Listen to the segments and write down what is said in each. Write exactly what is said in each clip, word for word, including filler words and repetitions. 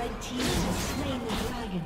Red team has slain the dragon.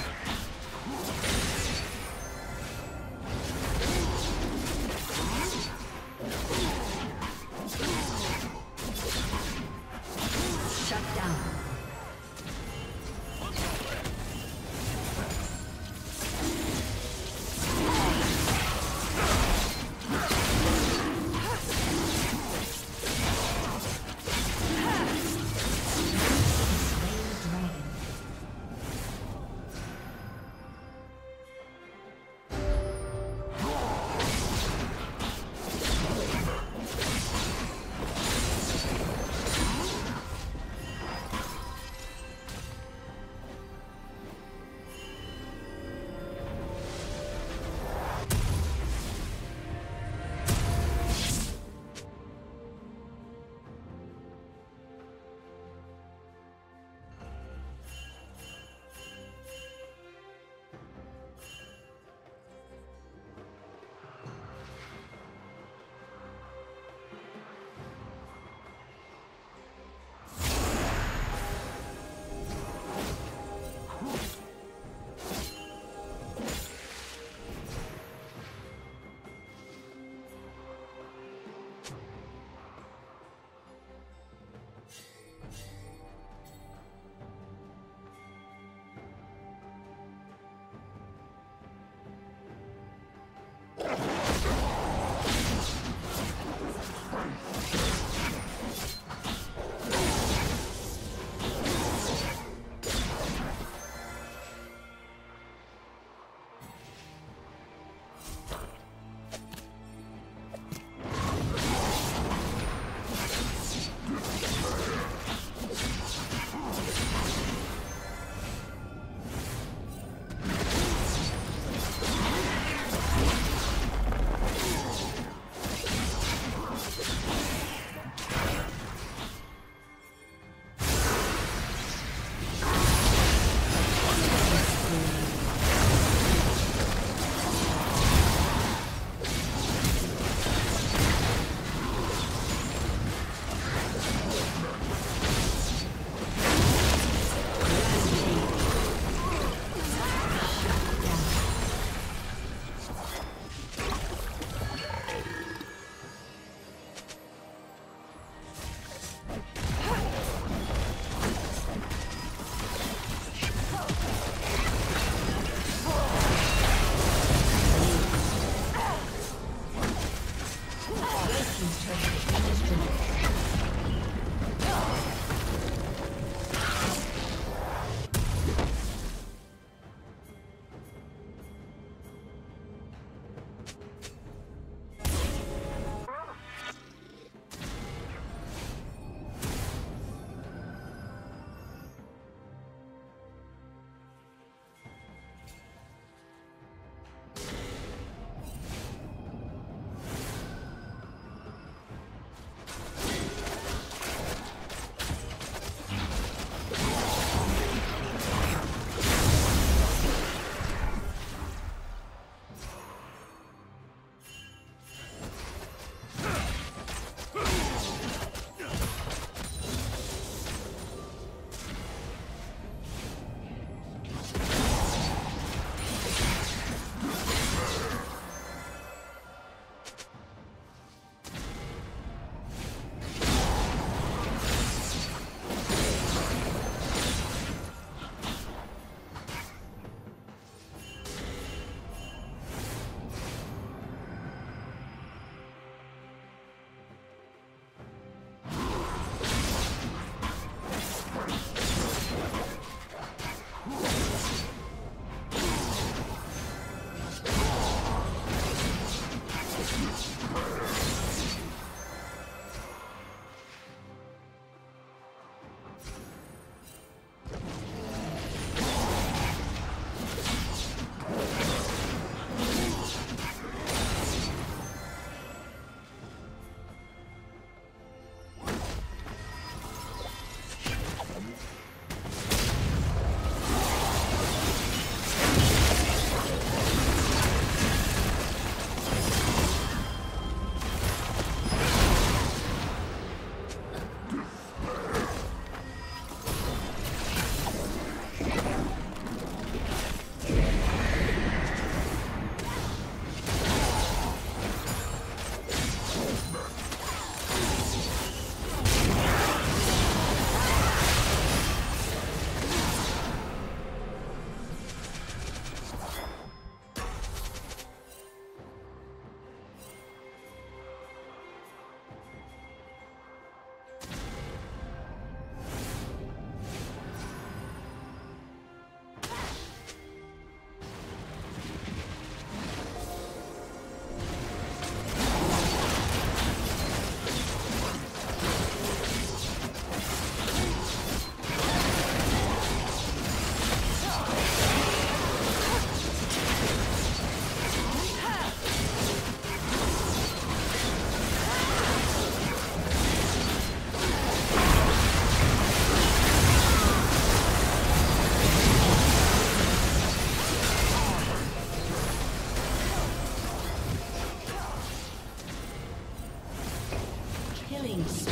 killing spree.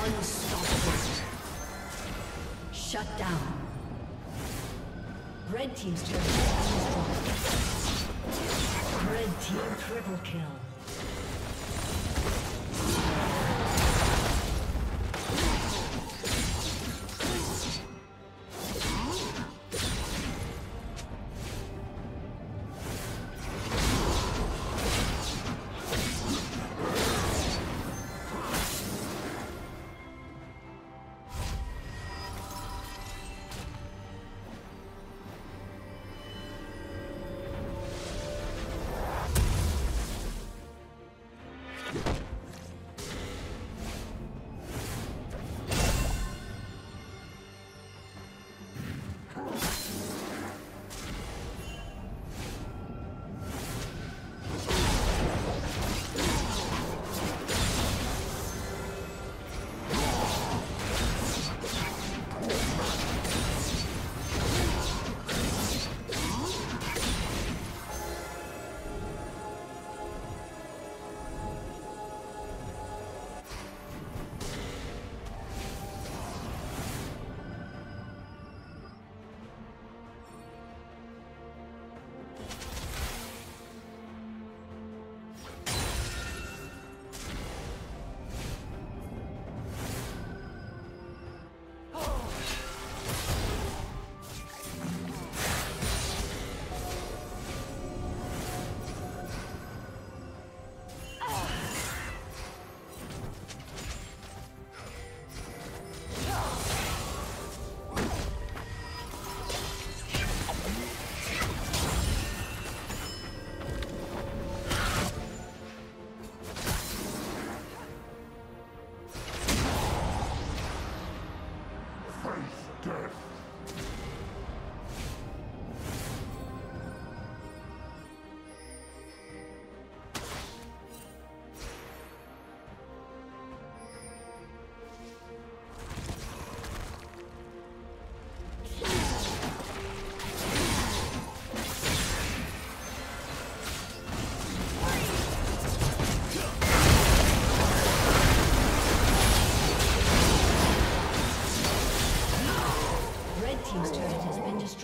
Unstoppable. Shut down. Red team's turret has been destroyed. Red team triple kill.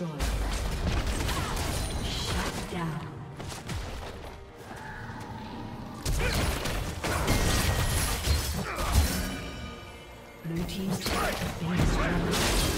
destroyed. Shut down. Blue team's turret has been destroyed.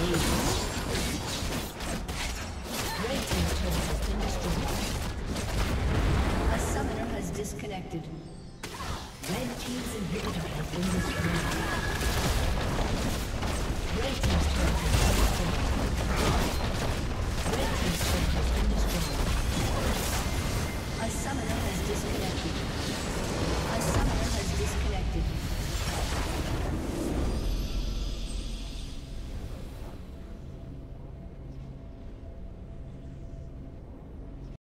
Thank you.